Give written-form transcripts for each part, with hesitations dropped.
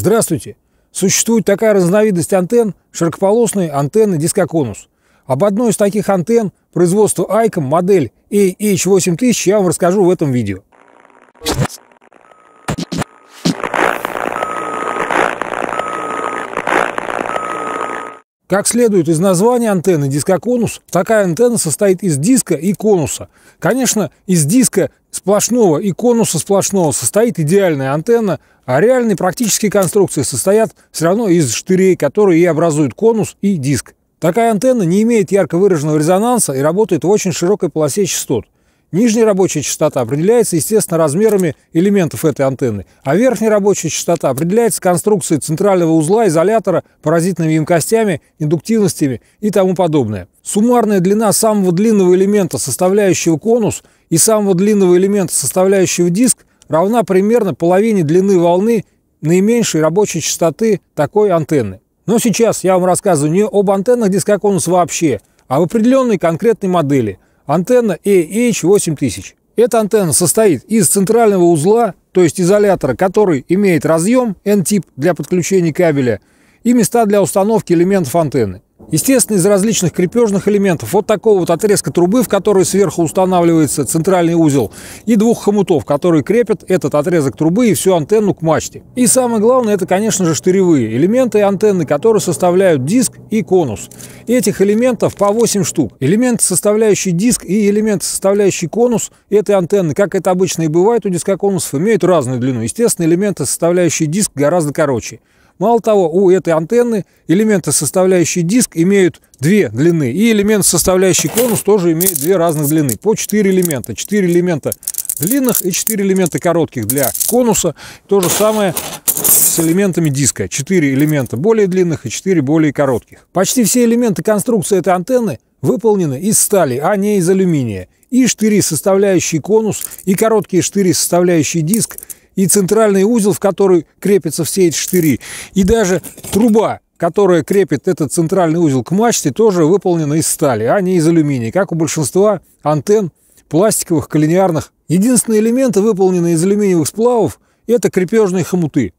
Здравствуйте! Существует такая разновидность антенн – широкополосные антенны Дискоконус. Об одной из таких антенн производства ICOM модель AH-8000 я вам расскажу в этом видео. Как следует из названия антенны Дискоконус, такая антенна состоит из диска и конуса. Конечно, из диска сплошного и конуса сплошного состоит идеальная антенна, а реальные практические конструкции состоят все равно из штырей, которые и образуют конус и диск. Такая антенна не имеет ярко выраженного резонанса и работает в очень широкой полосе частот. Нижняя рабочая частота определяется, естественно, размерами элементов этой антенны, а верхняя рабочая частота определяется конструкцией центрального узла, изолятора, паразитными емкостями, индуктивностями и тому подобное. Суммарная длина самого длинного элемента, составляющего конус, и самого длинного элемента, составляющего диск, равна примерно половине длины волны наименьшей рабочей частоты такой антенны. Но сейчас я вам рассказываю не об антеннах Дискоконус вообще, а об определенной конкретной модели. Антенна AH-8000. Эта антенна состоит из центрального узла, то есть изолятора, который имеет разъем N-тип для подключения кабеля и места для установки элементов антенны. Естественно, из различных крепежных элементов вот такого вот отрезка трубы, в которой сверху устанавливается центральный узел, и двух хомутов, которые крепят этот отрезок трубы и всю антенну к мачте. И самое главное, это, конечно же, штыревые элементы антенны, которые составляют диск и конус. Этих элементов по 8 штук. Элементы, составляющие диск, и элементы, составляющие конус этой антенны, как это обычно и бывает у дискоконусов, имеют разную длину. Естественно, элементы, составляющие диск, гораздо короче. Мало того, у этой антенны элементы, составляющие диск, имеют две длины, и элемент, составляющий конус, тоже имеет две разных длины, по 4 элемента. 4 элемента длинных и 4 элемента коротких для конуса. То же самое с элементами диска. 4 элемента более длинных и 4 более коротких. Почти все элементы конструкции этой антенны выполнены из стали, а не из алюминия. И штыри, составляющие конус, и короткие штыри, составляющие диск, и центральный узел, в который крепятся все эти штыри, и даже труба, которая крепит этот центральный узел к мачте, тоже выполнена из стали, а не из алюминия, как у большинства антенн пластиковых, коллинеарных. Единственные элементы, выполненные из алюминиевых сплавов, это крепежные хомуты.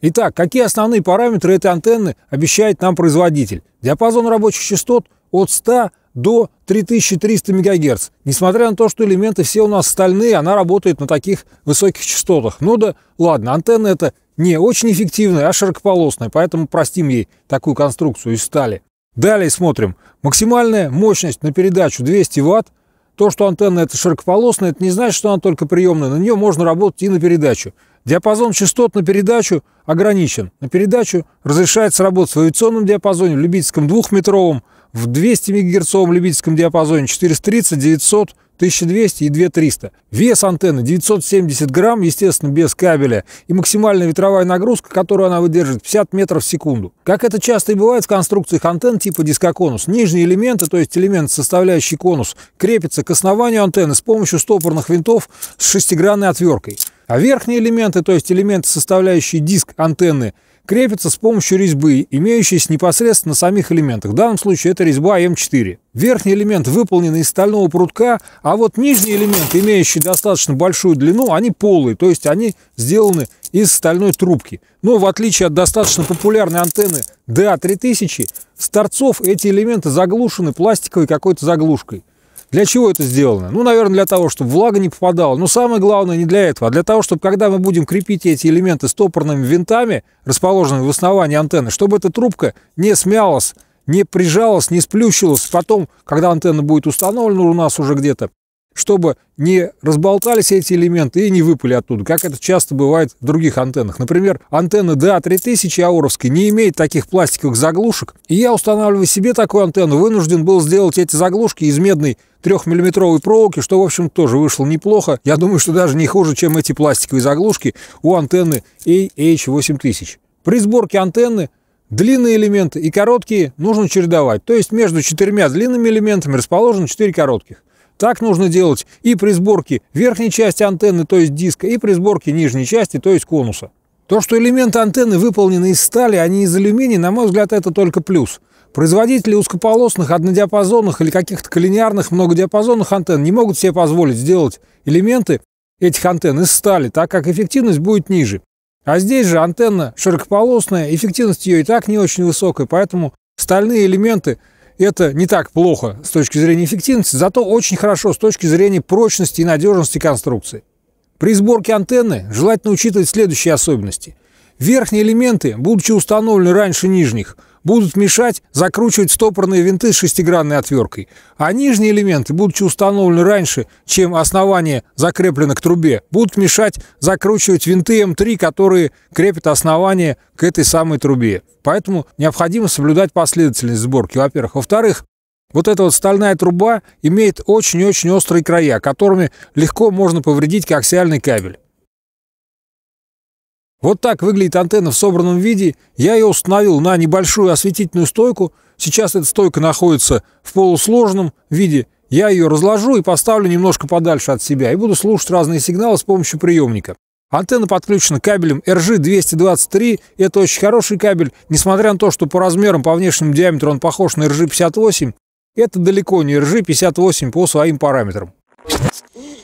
Итак, какие основные параметры этой антенны обещает нам производитель? Диапазон рабочих частот от 100 до 3300 МГц. Несмотря на то, что элементы все у нас стальные, она работает на таких высоких частотах. Ну да ладно, антенна это не очень эффективная, а широкополосная, поэтому простим ей такую конструкцию из стали. Далее смотрим. Максимальная мощность на передачу 200 Вт. То, что антенна это широкополосная, это не значит, что она только приемная. На нее можно работать и на передачу. Диапазон частот на передачу ограничен. На передачу разрешается работать в авиационном диапазоне, в любительском 2-метровом, в 200 МГц любительском диапазоне, 430, 900, 1200 и 2300. Вес антенны 970 грамм, естественно, без кабеля. И максимальная ветровая нагрузка, которую она выдерживает, 50 метров в секунду. Как это часто и бывает в конструкциях антенн типа дискоконус, нижние элементы, то есть элемент, составляющий конус, крепятся к основанию антенны с помощью стопорных винтов с шестигранной отверткой. А верхние элементы, то есть элементы, составляющие диск антенны, крепятся с помощью резьбы, имеющейся непосредственно на самих элементах. В данном случае это резьба М4. Верхний элемент выполнен из стального прутка, а вот нижние элементы, имеющие достаточно большую длину, они полые, то есть они сделаны из стальной трубки. Но в отличие от достаточно популярной антенны DA3000, с торцов эти элементы заглушены пластиковой какой-то заглушкой. Для чего это сделано? Ну, наверное, для того, чтобы влага не попадала. Но самое главное не для этого, а для того, чтобы, когда мы будем крепить эти элементы стопорными винтами, расположенными в основании антенны, чтобы эта трубка не смялась, не прижалась, не сплющилась. Потом, когда антенна будет установлена у нас уже где-то, чтобы не разболтались эти элементы и не выпали оттуда, как это часто бывает в других антеннах. Например, антенна DA3000 аоровской не имеет таких пластиковых заглушек, и я, устанавливая себе такую антенну, вынужден был сделать эти заглушки из медной 3-миллиметровой проволоки, что, в общем, тоже вышло неплохо. Я думаю, что даже не хуже, чем эти пластиковые заглушки у антенны AH-8000. При сборке антенны длинные элементы и короткие нужно чередовать, то есть между 4 длинными элементами расположено 4 коротких. Так нужно делать и при сборке верхней части антенны, то есть диска, и при сборке нижней части, то есть конуса. То, что элементы антенны выполнены из стали, а не из алюминия, на мой взгляд, это только плюс. Производители узкополосных, однодиапазонных или каких-то коллинеарных, многодиапазонных антенн не могут себе позволить сделать элементы этих антенн из стали, так как эффективность будет ниже. А здесь же антенна широкополосная, эффективность ее и так не очень высокая, поэтому стальные элементы – это не так плохо с точки зрения эффективности, зато очень хорошо с точки зрения прочности и надежности конструкции. При сборке антенны желательно учитывать следующие особенности. Верхние элементы, будучи установлены раньше нижних, будут мешать закручивать стопорные винты с шестигранной отверткой, а нижние элементы, будучи установлены раньше, чем основание закреплено к трубе, будут мешать закручивать винты М3, которые крепят основание к этой самой трубе. Поэтому необходимо соблюдать последовательность сборки, во-первых. Во-вторых, вот эта вот стальная труба имеет очень-очень острые края, коими легко можно повредить коаксиальный кабель. Вот так выглядит антенна в собранном виде. Я ее установил на небольшую осветительную стойку. Сейчас эта стойка находится в полусложном виде. Я ее разложу и поставлю немножко подальше от себя и буду слушать разные сигналы с помощью приемника. Антенна подключена кабелем RG223. Это очень хороший кабель. Несмотря на то, что по размерам, по внешнему диаметру он похож на RG58, это далеко не RG58 по своим параметрам.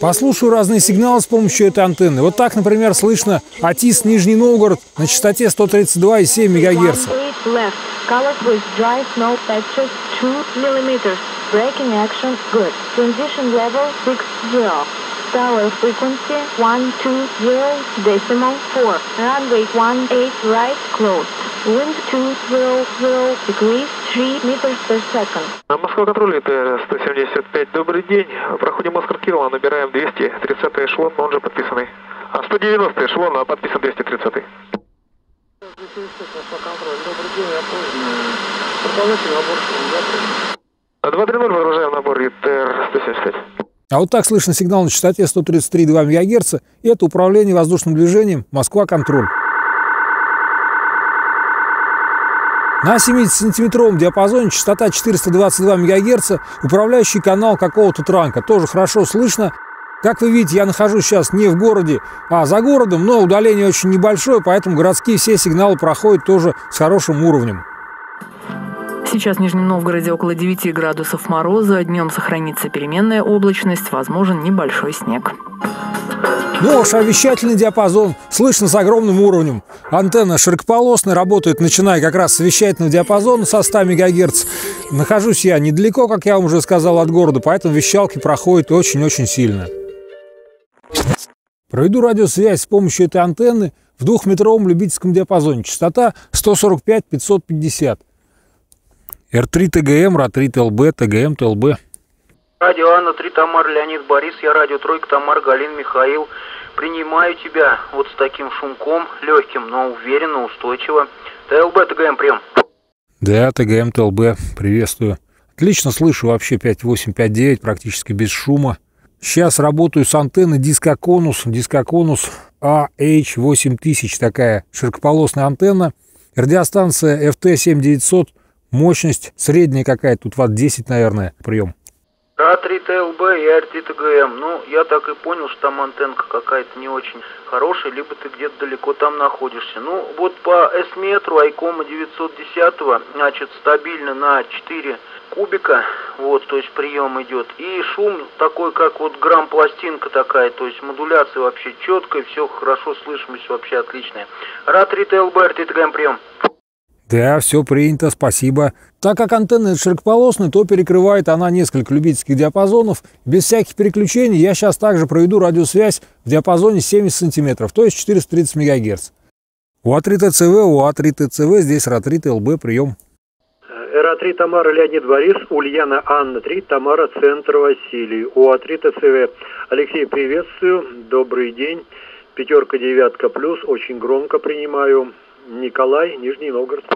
Послушаю разные сигналы с помощью этой антенны. Вот так, например, слышно Атис Нижний Новгород на частоте 132,7 МГц. Wind 200 degrees 3 meters per second. Москва контроль, это 175. Добрый день. Проходим Оскар Килла, набираем 230 эшелон, он же подписанный. А 190 эшелон, а подписан 230. Добрый день, я поздно. Продолжайте набор. 230, продолжаем набор ИТР 175. А вот так слышно сигнал на частоте 133,2 МГц. Это управление воздушным движением Москва контроль. На 70-сантиметровом диапазоне частота 422 МГц, управляющий канал какого-то транка. Тоже хорошо слышно. Как вы видите, я нахожусь сейчас не в городе, а за городом, но удаление очень небольшое, поэтому городские все сигналы проходят тоже с хорошим уровнем. Сейчас в Нижнем Новгороде около 9 градусов мороза. Днем сохранится переменная облачность, возможен небольшой снег. Ну, вещательный диапазон слышно с огромным уровнем. Антенна широкополосная, работает, начиная как раз с вещательного диапазона со 100 МГц. Нахожусь я недалеко, как я вам уже сказал, от города, поэтому вещалки проходят очень-очень сильно. Проведу радиосвязь с помощью этой антенны в 2-метровом любительском диапазоне. Частота 145-550. Р3 ТГМ, Р3 ТЛБ, ТГМ, ТЛБ. Радио Анна 3, Тамар, Леонид, Борис, я Радио Тройка, Тамар, Галин, Михаил. Принимаю тебя вот с таким шумком, легким, но уверенно, устойчиво. ТЛБ, ТГМ, прием. Да, ТГМ, ТЛБ, приветствую. Отлично слышу вообще 5859, практически без шума. Сейчас работаю с антенной Дискоконус, Дискоконус AH-8000, такая широкополосная антенна. Радиостанция FT-7900, мощность средняя какая-то, тут ватт 10, наверное, прием. А3ТЛБ и АРТ-ТГМ. Ну, я так и понял, что там антенка какая-то не очень хорошая, либо ты где-то далеко там находишься. Ну, вот по С-метру ICOM 910, значит, стабильно на 4 кубика, вот, то есть прием идет. И шум такой, как вот грамм-пластинка такая, то есть модуляция вообще четкая, все хорошо, слышимость вообще отличная. А3ТЛБ, АРТ-ТГМ, прием. Да, все принято, спасибо. Так как антенна широкополосная, то перекрывает она несколько любительских диапазонов. Без всяких переключений я сейчас также проведу радиосвязь в диапазоне 70 сантиметров, то есть 430 МГц. УА3ТЦВ, здесь РА3ТЛБ, прием. РА3 Тамара, Леонид, Борис, Ульяна, Анна 3, Тамара, Центр, Василий. УА3ТЦВ, Алексей, приветствую, добрый день. Пятерка, девятка плюс, очень громко принимаю. Николай, Нижний Новгород.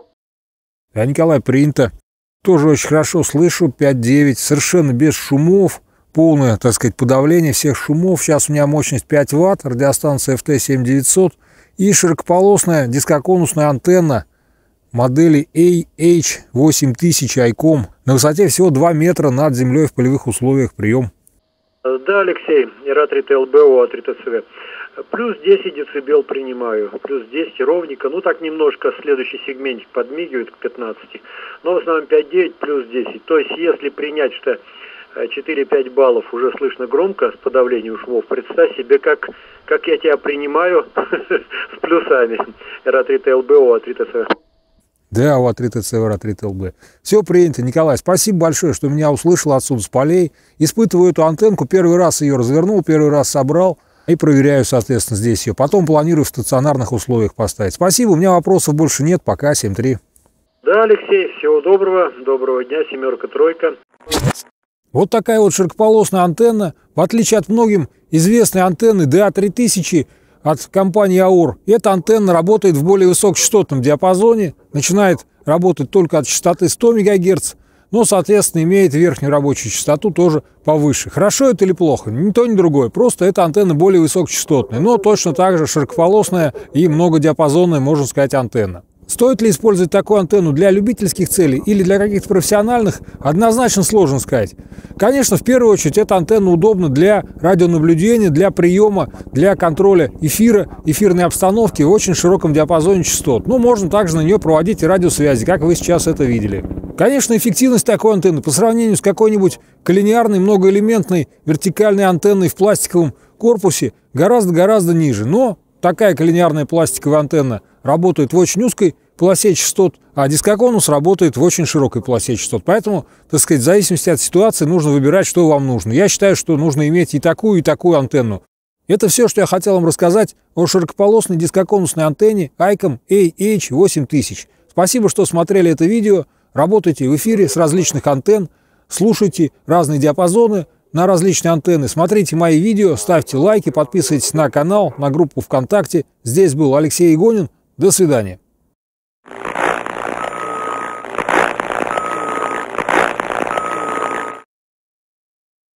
Да, Николай, принято. Тоже очень хорошо слышу, 5.9, совершенно без шумов, полное, так сказать, подавление всех шумов. Сейчас у меня мощность 5 Вт, радиостанция FT7900 и широкополосная дискоконусная антенна модели AH-8000 ICOM на высоте всего 2 метра над землей в полевых условиях, прием. Да, Алексей, РА3ТЛБО, А3ТСВ. Плюс 10 децибел принимаю, плюс 10 ровненько, ну так немножко следующий сегментик подмигивает к 15, но в основном 5-9 плюс 10. То есть если принять, что 4-5 баллов уже слышно громко с подавлением шумов, представь себе, как как я тебя принимаю с плюсами. РА3ТЛБ, ОА3ТСВ. Да, ОА3ТСВ, РА3ТЛБ. Все принято. Николай, спасибо большое, что меня услышал отсюда с полей. Испытываю эту антенку. Первый раз ее развернул, первый раз собрал. И проверяю, соответственно, здесь ее. Потом планирую в стационарных условиях поставить. Спасибо, у меня вопросов больше нет. Пока, 7-3. Да, Алексей, всего доброго. Доброго дня, семерка, тройка. Вот такая вот широкополосная антенна. В отличие от многим известной антенны DA3000 от компании AOR, эта антенна работает в более высокочастотном диапазоне. Начинает работать только от частоты 100 МГц. Но, соответственно, имеет верхнюю рабочую частоту тоже повыше. Хорошо это или плохо? Ни то, ни другое. Просто эта антенна более высокочастотная, но точно так же широкополосная и многодиапазонная, можно сказать, антенна. Стоит ли использовать такую антенну для любительских целей или для каких-то профессиональных, однозначно сложно сказать. Конечно, в первую очередь, эта антенна удобна для радионаблюдения, для приема, для контроля эфира, эфирной обстановки в очень широком диапазоне частот. Но можно также на нее проводить и радиосвязи, как вы сейчас это видели. Конечно, эффективность такой антенны по сравнению с какой-нибудь коллинеарной, многоэлементной вертикальной антенной в пластиковом корпусе гораздо-гораздо ниже. Но такая коллинеарная пластиковая антенна работает в очень узкой полосе частот, а дискоконус работает в очень широкой полосе частот. Поэтому, так сказать, в зависимости от ситуации нужно выбирать, что вам нужно. Я считаю, что нужно иметь и такую антенну. Это все, что я хотел вам рассказать о широкополосной дискоконусной антенне ICOM AH-8000. Спасибо, что смотрели это видео. Работайте в эфире с различных антенн, слушайте разные диапазоны на различные антенны, смотрите мои видео, ставьте лайки, подписывайтесь на канал, на группу ВКонтакте. Здесь был Алексей Игонин. До свидания.